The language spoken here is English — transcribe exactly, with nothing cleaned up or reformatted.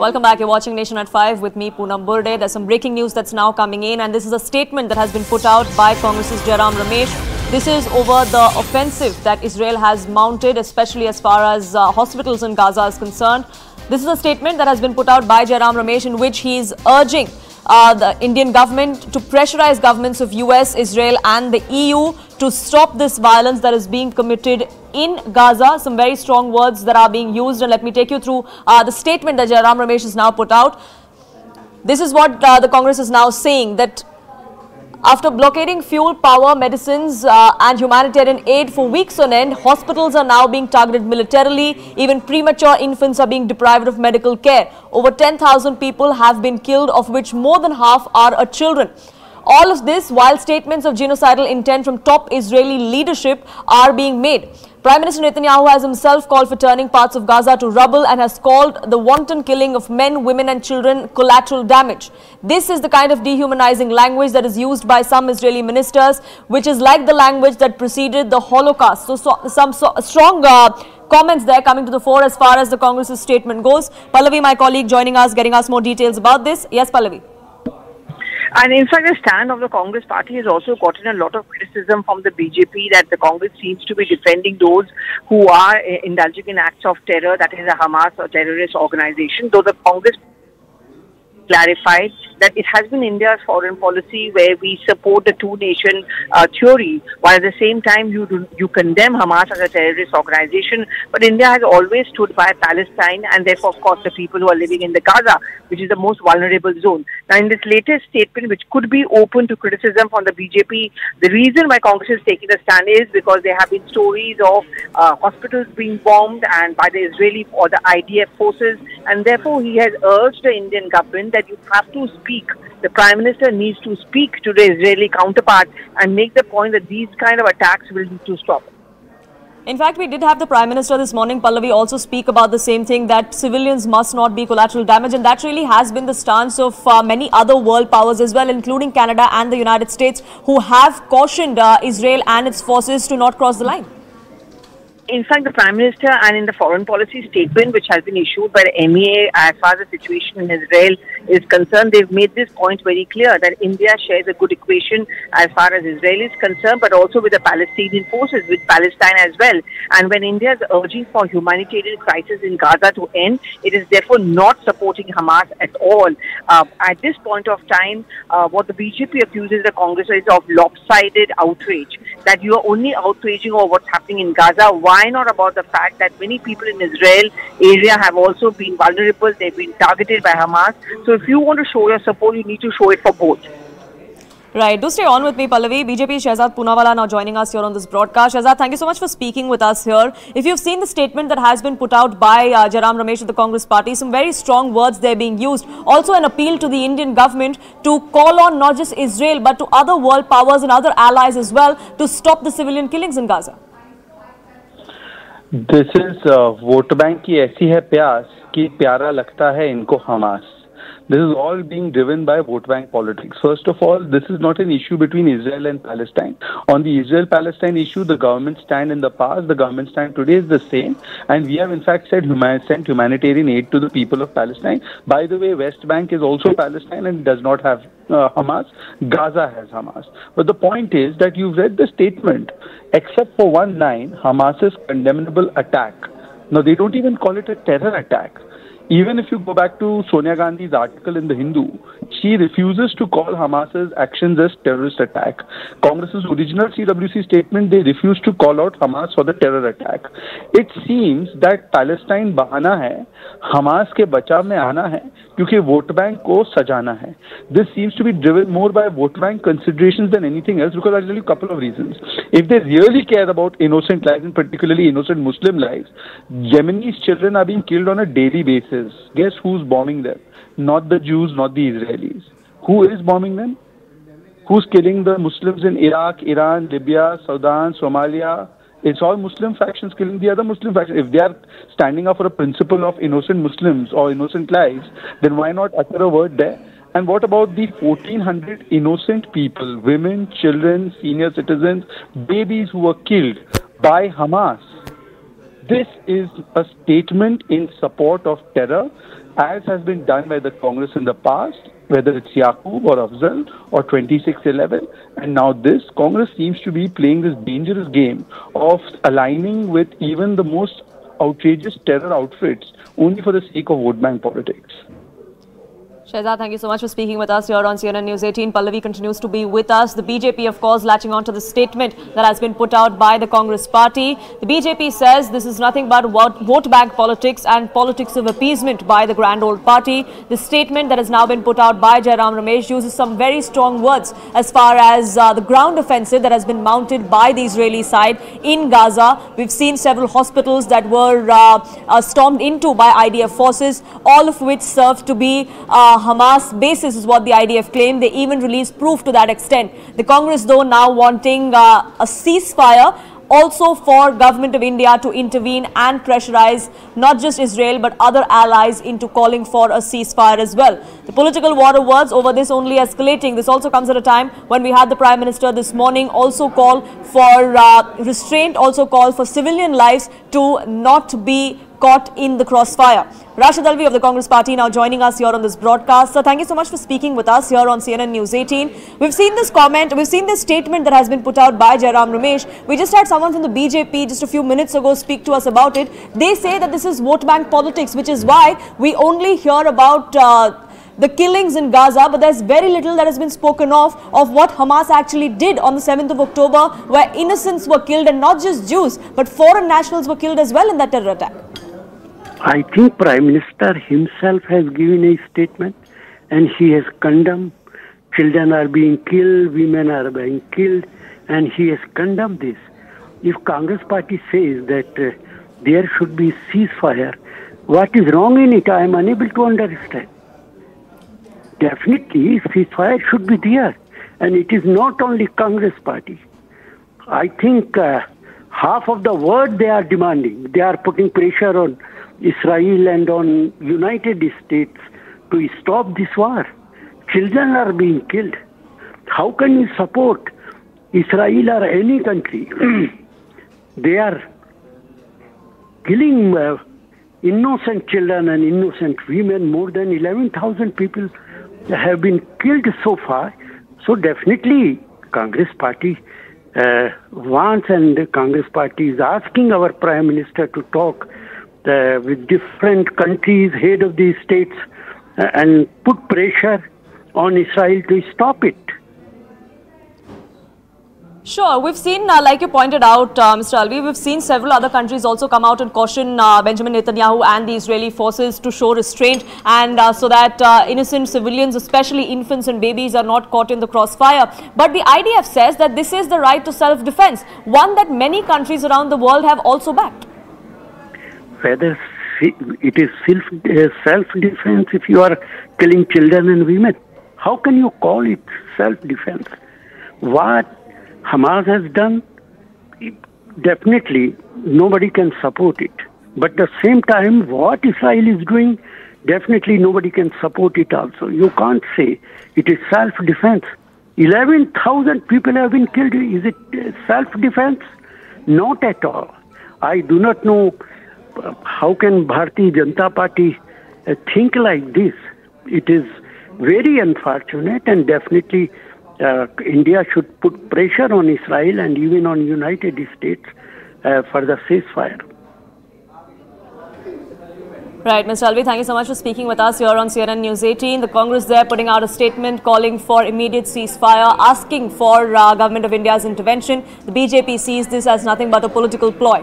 Welcome back. You're watching Nation at five with me, Poonam Burde. There's some breaking news that's now coming in, and this is a statement that has been put out by Congress's Jairam Ramesh. This is over the offensive that Israel has mounted, especially as far as uh, hospitals in Gaza is concerned. This is a statement that has been put out by Jairam Ramesh, in which he is urging uh, the Indian government to pressurize governments of U S, Israel and the E U to stop this violence that is being committed in Gaza. Some very strong words that are being used, and let me take you through uh, the statement that Jairam Ramesh has now put out. This is what uh, the Congress is now saying, that after blockading fuel, power, medicines uh, and humanitarian aid for weeks on end, hospitals are now being targeted militarily. Even premature infants are being deprived of medical care. Over ten thousand people have been killed, of which more than half are uh, children. All of this while statements of genocidal intent from top Israeli leadership are being made. Prime Minister Netanyahu has himself called for turning parts of Gaza to rubble and has called the wanton killing of men, women and children collateral damage. This is the kind of dehumanizing language that is used by some Israeli ministers, which is like the language that preceded the Holocaust. So, so some so, strong uh, comments there coming to the fore as far as the Congress's statement goes. Pallavi, my colleague, joining us, getting us more details about this. Yes, Pallavi. And in fact, the stand of the Congress party has also gotten a lot of criticism from the B J P, that the Congress seems to be defending those who are indulging in acts of terror, that is a Hamas or terrorist organization, though the Congress clarified that it has been India's foreign policy where we support the two-nation uh, theory, while at the same time you do, you condemn Hamas as a terrorist organization. But India has always stood by Palestine and therefore, of course, the people who are living in the Gaza, which is the most vulnerable zone. Now, in this latest statement, which could be open to criticism from the B J P, the reason why Congress is taking the stand is because there have been stories of uh, hospitals being bombed and by the Israeli or the I D F forces, and therefore he has urged the Indian government that you have to speak. The Prime Minister needs to speak to the Israeli counterpart and make the point that these kind of attacks will need to stop. In fact, we did have the Prime Minister this morning, Pallavi, also speak about the same thing, that civilians must not be collateral damage, and that really has been the stance of uh, many other world powers as well, including Canada and the United States, who have cautioned uh, Israel and its forces to not cross the line. In fact, the Prime Minister, and in the foreign policy statement which has been issued by the M E A as far as the situation in Israel is concerned, they've made this point very clear that India shares a good equation as far as Israel is concerned, but also with the Palestinian forces, with Palestine as well. And when India is urging for humanitarian crisis in Gaza to end, it is therefore not supporting Hamas at all. Uh, at this point of time, uh, what the B J P accuses the Congress is of lopsided outrage, that you are only outraging over what's happening in Gaza. Why not about the fact that many people in Israel area have also been vulnerable, they've been targeted by Hamas. So if you want to show your support, you need to show it for both. Right. Do stay on with me, Pallavi. B J P Shahzad Punawala now joining us here on this broadcast. Shahzad, thank you so much for speaking with us here. If you've seen the statement that has been put out by uh, Jairam Ramesh of the Congress party, some very strong words there being used. Also an appeal to the Indian government to call on not just Israel but to other world powers and other allies as well to stop the civilian killings in Gaza. This is vote bank की ऐसी है प्यास कि प्यारा लगता है इनको Hamas. This is all being driven by vote bank politics. First of all, this is not an issue between Israel and Palestine. On the Israel-Palestine issue, the government's stand in the past, the government's stand today is the same. And we have in fact said human sent humanitarian aid to the people of Palestine. By the way, West Bank is also Palestine and does not have uh, Hamas. Gaza has Hamas. But the point is that you've read the statement. Except for one line, Hamas's condemnable attack. Now, they don't even call it a terror attack. Even if you go back to Sonia Gandhi's article in The Hindu, she refuses to call Hamas's actions as terrorist attack. Congress's original C W C statement, they refuse to call out Hamas for the terror attack. It seems that Palestine bahana hai, Hamas ke bachav mein aana hai, kyunki vote bank ko sajana hai. This seems to be driven more by vote bank considerations than anything else, because I'll tell you a couple of reasons. If they really care about innocent lives, and particularly innocent Muslim lives, Yemeni's children are being killed on a daily basis. Guess who's bombing them? Not the Jews, not the Israelis. Who is bombing them? Who's killing the Muslims in Iraq, Iran, Libya, Sudan, Somalia? It's all Muslim factions killing the other Muslim factions. If they are standing up for a principle of innocent Muslims or innocent lives, then why not utter a word there? And what about the fourteen hundred innocent people, women, children, senior citizens, babies who were killed by Hamas? This is a statement in support of terror, as has been done by the Congress in the past, whether it's Yakub or Afzal or twenty-six eleven. And now this, Congress seems to be playing this dangerous game of aligning with even the most outrageous terror outfits only for the sake of vote bank politics. Shahzad, thank you so much for speaking with us here on C N N News eighteen. Pallavi continues to be with us. The B J P, of course, latching on to the statement that has been put out by the Congress party. The B J P says this is nothing but vote bank politics and politics of appeasement by the grand old party. The statement that has now been put out by Jairam Ramesh uses some very strong words as far as uh, the ground offensive that has been mounted by the Israeli side in Gaza. We've seen several hospitals that were uh, uh, stormed into by I D F forces, all of which served to be uh, Hamas basis is what the I D F claimed. They even released proof to that extent. The Congress, though, now wanting uh, a ceasefire, also for Government of India to intervene and pressurize not just Israel but other allies into calling for a ceasefire as well. The political war of words over this only escalating. This also comes at a time when we had the Prime Minister this morning also call for uh, restraint, also call for civilian lives to not be caught in the crossfire. Rashid Alvi of the Congress party now joining us here on this broadcast. Sir, thank you so much for speaking with us here on C N N News eighteen. We've seen this comment, we've seen this statement that has been put out by Jairam Ramesh. We just had someone from the B J P just a few minutes ago speak to us about it. They say that this is vote bank politics, which is why we only hear about uh, the killings in Gaza, but there's very little that has been spoken of of what Hamas actually did on the seventh of October, where innocents were killed, and not just Jews, but foreign nationals were killed as well in that terror attack. I think Prime Minister himself has given a statement and he has condemned children are being killed, women are being killed, and he has condemned this. If Congress party says that uh, there should be ceasefire, what is wrong in it? I am unable to understand. Definitely ceasefire should be there, and it is not only Congress party. I think uh, half of the world they are demanding, they are putting pressure on Israel and on United States to stop this war. Children are being killed. How can you support Israel or any country? They are killing uh, innocent children and innocent women. More than eleven thousand people have been killed so far. So definitely Congress party uh, wants, and the Congress party is asking our Prime Minister to talk Uh, with different countries, head of these states, uh, and put pressure on Israel to stop it. Sure. We've seen, uh, like you pointed out, uh, Mister Alvi, we've seen several other countries also come out and caution uh, Benjamin Netanyahu and the Israeli forces to show restraint, and uh, so that uh, innocent civilians, especially infants and babies, are not caught in the crossfire. But the I D F says that this is the right to self-defense, one that many countries around the world have also backed. Whether it is self-defense if you are killing children and women. How can you call it self-defense? What Hamas has done, it, definitely nobody can support it. But at the same time, what Israel is doing, definitely nobody can support it also. You can't say it is self-defense. eleven thousand people have been killed. Is it self-defense? Not at all. I do not know. How can Bharatiya Janata Party uh, think like this? It is very unfortunate, and definitely uh, India should put pressure on Israel and even on United States uh, for the ceasefire. Right, Mister Alvi, thank you so much for speaking with us here on C N N News eighteen. The Congress there putting out a statement calling for immediate ceasefire, asking for uh, Government of India's intervention. The B J P sees this as nothing but a political ploy.